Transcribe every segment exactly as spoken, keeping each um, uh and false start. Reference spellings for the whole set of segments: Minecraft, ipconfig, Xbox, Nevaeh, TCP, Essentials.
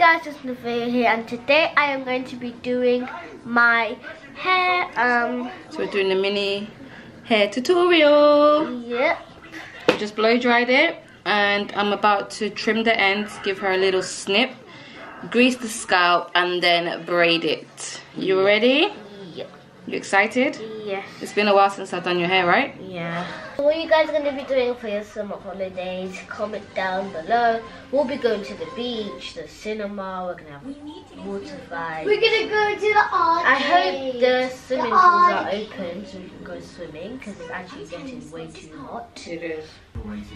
guys, it's Nevaeh here, and today I am going to be doing my hair. Um, so we're doing a mini hair tutorial. Yep. I just blow dried it, and I'm about to trim the ends, give her a little snip, grease the scalp, and then braid it. You ready? Yep. You excited? Yes. It's been a while since I've done your hair, right? Yeah. What are you guys going to be doing for your summer holidays? Comment down below. We'll be going to the beach, the cinema, we're going to have a water ride. We're going to go to the arcade. I hope the swimming pools are open so we can go swimming, because it's actually getting way too hot. It is.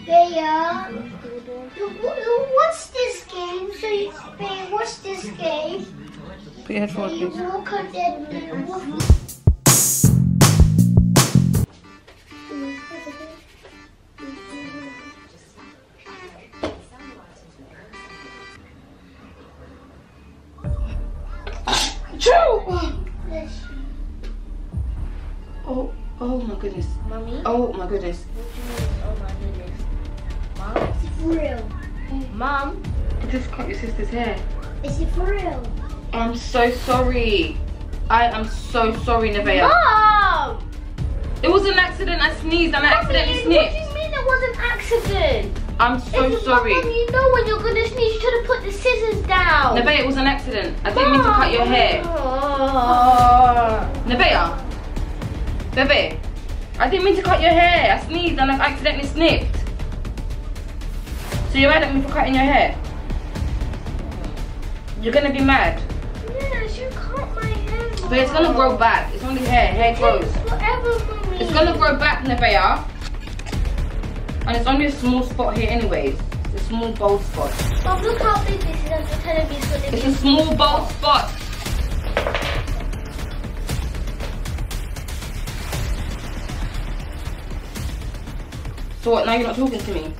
Bea, what's this game? So you, Bea, what's this game? Put your headphone on, please. Walk up there. Oh, oh my goodness. Mommy? Oh my goodness. What do you mean? Oh my goodness. Mom? Is it for real? Mom? I just cut your sister's hair. Is it for real? I'm so sorry. I am so sorry, Nevaeh. Mom! It was an accident. I sneezed and I Mommy, accidentally sniffed. What do you mean it was an accident? I'm so it's sorry. Mom, you know when you're going to sneeze, you should have put the scissors down. Nevaeh, it was an accident. I didn't Mom. mean to cut your hair. Oh. Nevaeh? Nevaeh, I didn't mean to cut your hair. I sneezed and I accidentally snipped. So you're mad at me for cutting your hair? You're gonna be mad? Yes, you cut my hair. Mom. But it's gonna grow back. It's only hair. Hair it grows. Takes forever for me. It's gonna grow back, Nevaeh. And it's only a small spot here, anyways. It's a small bald spot. Mom, look how big this is. I'm telling you, it's gonna be. It's a small bald spot. So what, now you're not talking to me?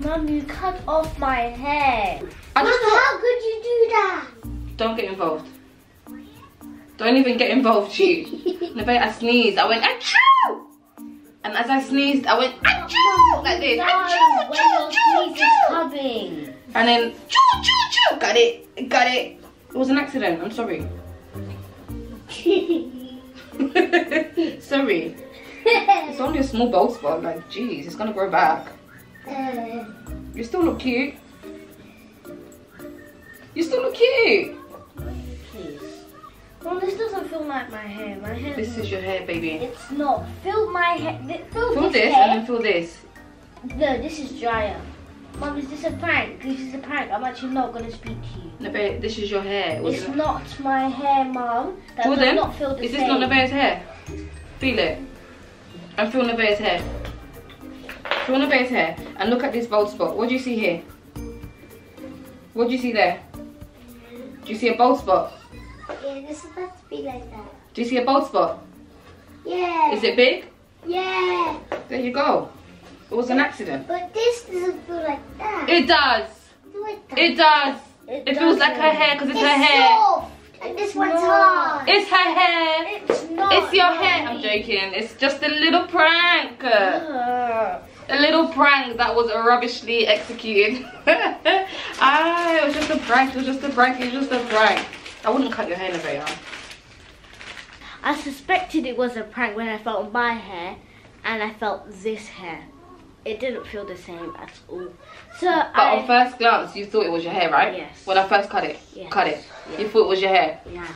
Mum, you cut off my hair. I Mom, just thought... how could you do that? Don't get involved. Don't even get involved, you. Nevaeh, I sneezed. I went, achoo! And as I sneezed, I went, achoo! Like this. Achoo, choo, choo, choo. And then, choo, choo, choo. Got it, got it. It was an accident, I'm sorry. Sorry. It's only a small bald spot, like, geez, it's gonna grow back. Uh, you still look cute. You still look cute. Please. Mom, this doesn't feel like my hair. My hair. This is your hair, baby. It's not. Feel my hair. Feel, feel this, this hair. And then feel this. No, this is drier. Mom, is this a prank? This is a prank. I'm actually not gonna speak to you. Nevaeh, this is your hair. What's it's it? not my hair, Mom. That Jordan, does not feel the is this same. Not Nevaeh's hair? Feel it. And feel Nevaeh's hair. Feel Nevaeh's hair. And look at this bald spot. What do you see here? What do you see there? Do you see a bald spot? Yeah, this is supposed to be like that. Do you see a bald spot? Yeah. Is it big? Yeah. There you go. It was an accident. But this doesn't feel like that. It does. No, it does. It does. It, it feels like her hair because it's, it's her hair. Soft. And this one's hard. It's her hair. It's not. It's your no. hair. I'm joking. It's just a little prank. Uh. A little prank that was rubbishly executed. Ah, it was just a prank. It was just a prank. It was just a prank. I wouldn't cut your hair, Nevaeh. I suspected it was a prank when I felt my hair and I felt this hair. It didn't feel the same at all. So but I, on first glance, you thought it was your hair, right? Yes. When I first cut it, yes. cut it, yes. you thought it was your hair? Yeah.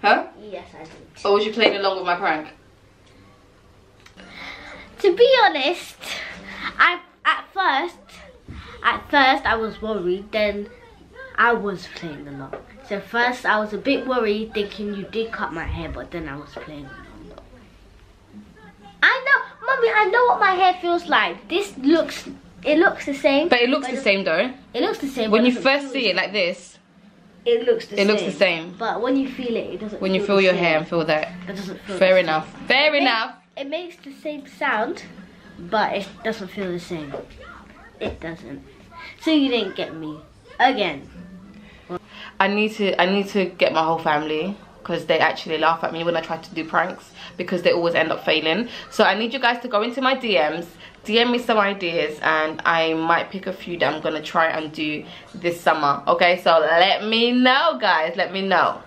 Huh? Yes, I did. Or was you playing along with my prank? To be honest, I at first, at first I was worried. Then I was playing along. So first I was a bit worried, thinking you did cut my hair, but then I was playing along. I know. Mummy, I know what my hair feels like. This looks, it looks the same. But it looks but the same though. It looks the same. When you first see it like this, it looks the it same. It looks the same. But when you feel it, it doesn't When feel you feel your same. hair and feel that. It doesn't feel Fair enough. Same. Fair it enough. Makes, it makes the same sound, but it doesn't feel the same. It doesn't. So you didn't get me. Again. I need to, I need to get my whole family. Because they actually laugh at me when I try to do pranks, because they always end up failing. So I need you guys to go into my D Ms, D M me some ideas and I might pick a few that I'm gonna try and do this summer. Okay, so let me know, guys, let me know.